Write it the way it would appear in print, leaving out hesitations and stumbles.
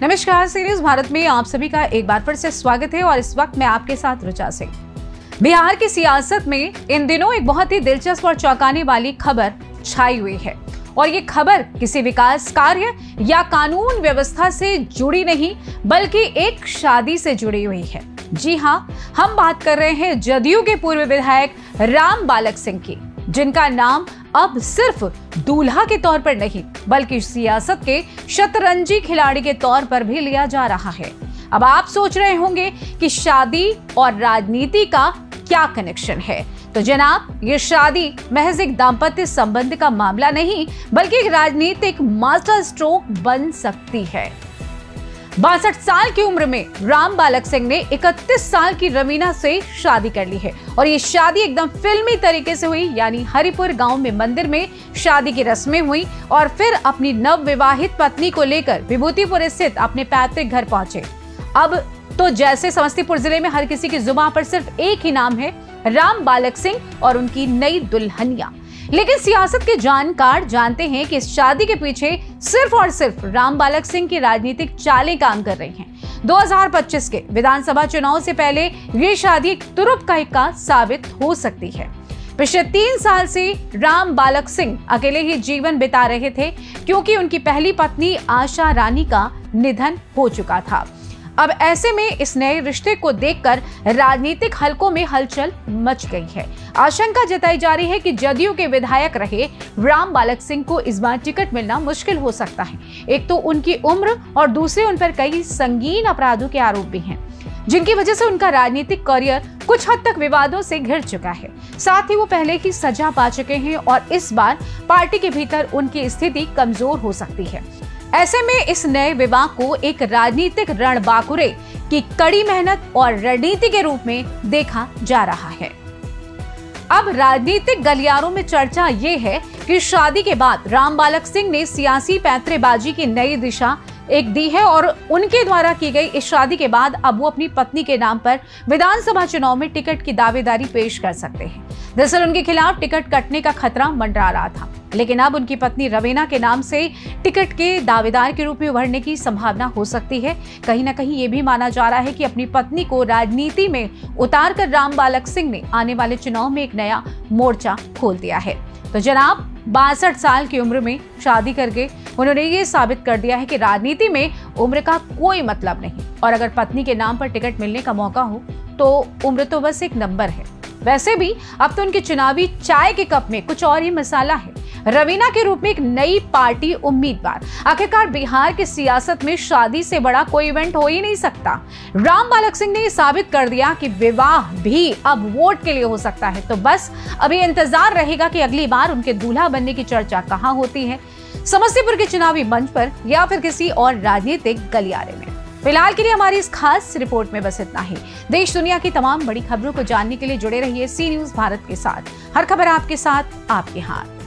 नमस्कार। सीरीज भारत में आप सभी का एक बार फिर से स्वागत है और इस वक्त मैं आपके साथ रुचा सिंह। बिहार की सियासत में इन दिनों एक बहुत ही दिलचस्प और चौंकाने वाली खबर छाई हुई है और ये खबर किसी विकास कार्य या कानून व्यवस्था से जुड़ी नहीं बल्कि एक शादी से जुड़ी हुई है। जी हाँ, हम बात कर रहे हैं जदयू के पूर्व विधायक राम बालक सिंह की, जिनका नाम अब सिर्फ दूल्हा के तौर पर नहीं बल्कि सियासत के शतरंजी खिलाड़ी के तौर पर भी लिया जा रहा है। अब आप सोच रहे होंगे कि शादी और राजनीति का क्या कनेक्शन है, तो जनाब ये शादी महज एक दाम्पत्य संबंध का मामला नहीं बल्कि एक राजनीतिक मास्टर स्ट्रोक बन सकती है। 62 साल की उम्र में राम बालक सिंह ने 31 साल की रवीना से शादी कर ली है और ये शादी एकदम फिल्मी तरीके से हुई, यानी हरिपुर गांव में मंदिर में शादी की रस्में हुई और फिर अपनी नवविवाहित पत्नी को लेकर विभूतिपुर स्थित अपने पैतृक घर पहुंचे। अब तो जैसे समस्तीपुर जिले में हर किसी की जुबां पर सिर्फ एक ही नाम है, राम बालक सिंह और उनकी नई दुल्हनिया। लेकिन सियासत के जानकार जानते हैं कि इस शादी के पीछे सिर्फ और सिर्फ राम बालक सिंह की राजनीतिक चालें काम कर रही हैं। 2025 के विधानसभा चुनाव से पहले ये शादी एक तुरुप का हिक्का साबित हो सकती है। पिछले 3 साल से राम बालक सिंह अकेले ही जीवन बिता रहे थे क्योंकि उनकी पहली पत्नी आशा रानी का निधन हो चुका था। अब ऐसे में इस नए रिश्ते को देखकर राजनीतिक हलकों में हलचल मच गई है। आशंका जताई जा रही है कि जदयू के विधायक रहे राम बालक सिंह को इस बार टिकट मिलना मुश्किल हो सकता है। एक तो उनकी उम्र और दूसरे उन पर कई संगीन अपराधों के आरोप भी हैं, जिनकी वजह से उनका राजनीतिक करियर कुछ हद तक विवादों से घिर चुका है। साथ ही वो पहले ही सजा पा चुके हैं और इस बार पार्टी के भीतर उनकी स्थिति कमजोर हो सकती है। ऐसे में इस नए विवाह को एक राजनीतिक रणबांकुरे की कड़ी मेहनत और रणनीति के रूप में देखा जा रहा है। अब राजनीतिक गलियारों में चर्चा ये है कि शादी के बाद राम बालक सिंह ने सियासी पैंतरेबाजी की नई दिशा एक दी है और उनके द्वारा की गई इस शादी के बाद अब वो अपनी पत्नी के नाम पर विधानसभा चुनाव में टिकट की दावेदारी पेश कर सकते हैं। दरअसल उनके खिलाफ टिकट कटने का खतरा मंडरा रहा था, लेकिन अब उनकी पत्नी रवीना के नाम से टिकट के दावेदार के रूप में उभरने की संभावना हो सकती है। कहीं ना कहीं ये भी माना जा रहा है कि अपनी पत्नी को राजनीति में उतारकर राम बालक सिंह ने आने वाले चुनाव में एक नया मोर्चा खोल दिया है। तो जनाब 62 साल की उम्र में शादी करके उन्होंने ये साबित कर दिया है कि राजनीति में उम्र का कोई मतलब नहीं और अगर पत्नी के नाम पर टिकट मिलने का मौका हो तो उम्र तो बस एक नंबर है। वैसे भी अब तो उनके चुनावी चाय के कप में कुछ और ही मसाला है। रवीना के रूप में एक नई पार्टी उम्मीदवार, आखिरकार बिहार की सियासत में शादी से बड़ा कोई इवेंट हो ही नहीं सकता। राम बालक सिंह ने साबित कर दिया कि विवाह भी अब वोट के लिए हो सकता है। तो बस अभी इंतजार रहेगा कि अगली बार उनके दूल्हा बनने की चर्चा कहां होती है, समस्तीपुर के चुनावी मंच पर या फिर किसी और राजनीतिक गलियारे में। फिलहाल के लिए हमारी इस खास रिपोर्ट में बस इतना ही। देश दुनिया की तमाम बड़ी खबरों को जानने के लिए जुड़े रहिए सी न्यूज़ भारत के साथ। हर खबर आपके साथ, आपके हाथ।